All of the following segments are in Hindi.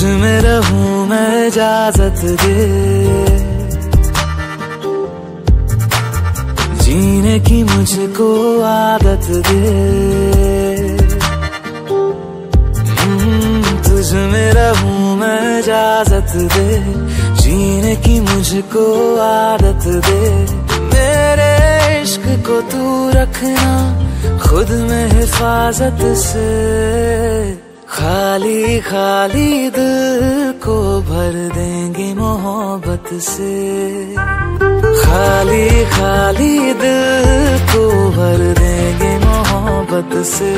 तुझमें रहूं मैं इजाजत दे, जीने की मुझको आदत दे। तुझमें रहूं मैं इजाजत दे, जीने की मुझको आदत दे। मेरे इश्क को तू रखना खुद में हिफाजत से, खाली खाली दिल को भर देंगे मोहब्बत से। खाली खाली दिल को भर देंगे मोहब्बत से,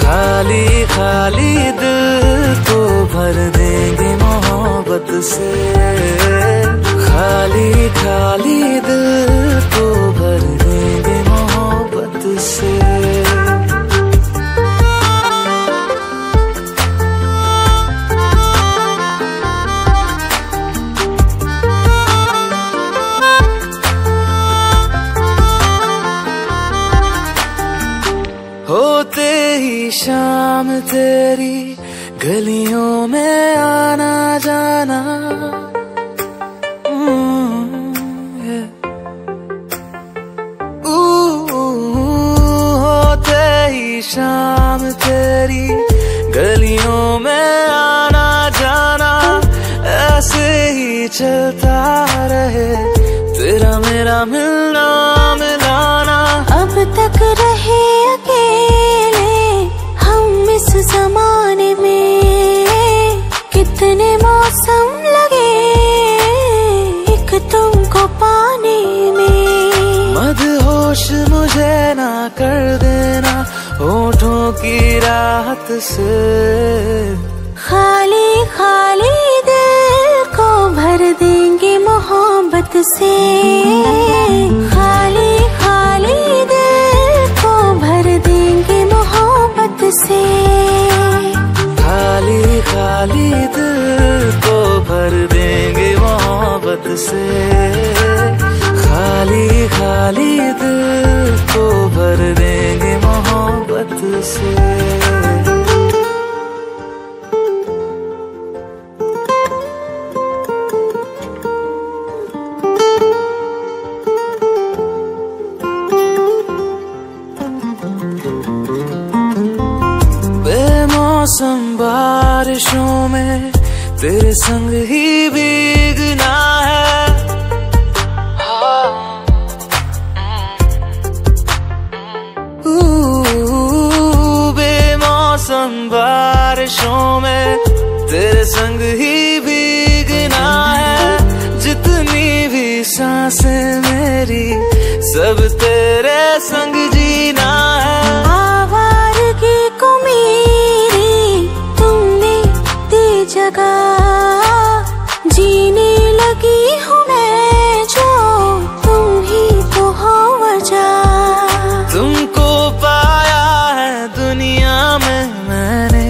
खाली खाली दिल को भर देंगे मोहब्बत से। खाली खाली दिल को भर देंगे मोहब्बत से। होते ही शाम तेरी गलियों में आना जाना, होते ही शाम तेरी गलियों में आना जाना, ऐसे ही चलता रहे तेरा मेरा मिलना मिलाना। अब तक रहे अकेले हम इस जमाने में, कितने मौसम लगे एक तुमको पाने में। मदहोश मुझे ना कर देना होठों की राहत से, खाली खाली दिल को भर देंगे मोहब्बत से। खाली खाली दिल को भर देंगे मोहब्बत से, खाली खाली दिल को भर देंगे मोहब्बत से। खाली खाली दिल को भर देंगे मोहब्बत से। मौसम बारिशों में तेरे संग ही भीगना है, बेमौसम बारिशों में तेरे संग ही भीगना है। जितनी भी सांसें मेरी सब तेरे संग जीना है। जीने लगी हूँ मैं जो तुम ही तो हो वजह। तुमको पाया है दुनिया में मैंने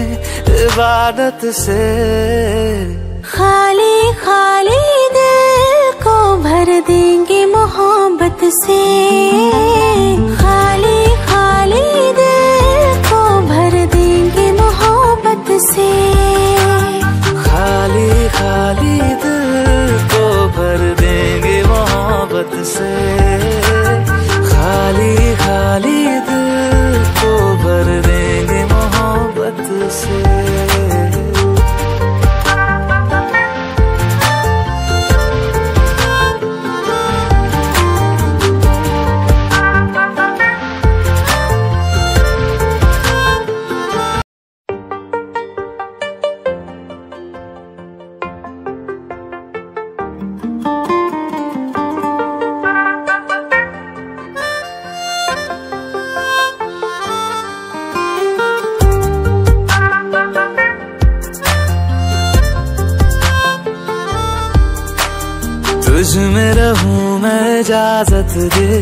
इबादत से, खाली खाली दिल को भर देंगे मोहब्बत से। खाली खाली दिल को भर देंगे मोहब्बत से, खाली खाली दिल को भर देंगे मोहब्बत से। खाली खाली दिल को भर देंगे मोहब्बत से। तुझमें रहूं मैं इजाजत दे,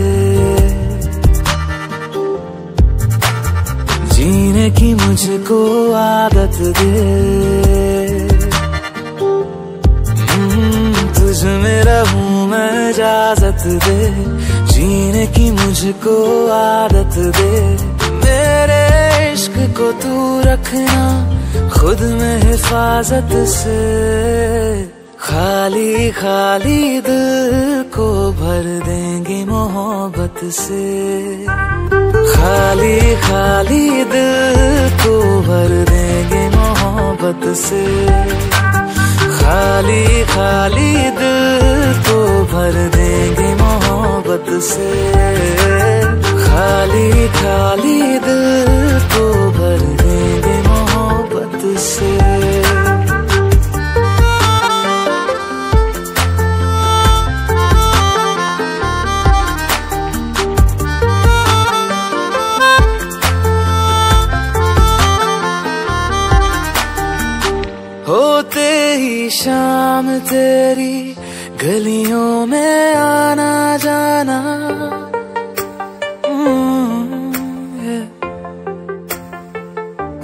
जीने की मुझको आदत दे। तुझमें रहूं मैं इजाजत दे, जीने की मुझको आदत दे। मेरे इश्क को तू रखना खुद में हिफाजत से, खाली खाली दिल को भर देंगे मोहब्बत से, खाली खाली दिल को भर देंगे मोहब्बत से, खाली खाली दिल को भर देंगे मोहब्बत से, खाली खाली दिल को भर देंगे मोहब्बत से। होते ही शाम तेरी गलियों में आना जाना,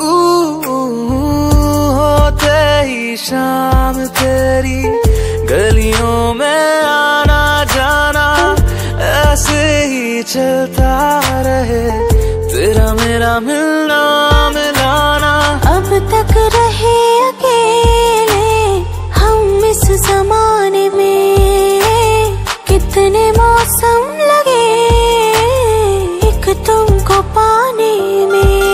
होते ही शाम तेरी गलियों में आना जाना, ऐसे ही चलता रहे तेरा मेरा मिलना मिलाना। अब तक रहे अकेले हम इस जमाने में, कितने मौसम लगे एक तुमको पाने में।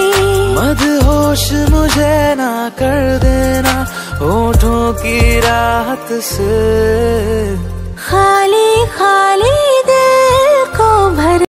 मदहोश मुझे ना कर देना होठों की राहत से, खाली खाली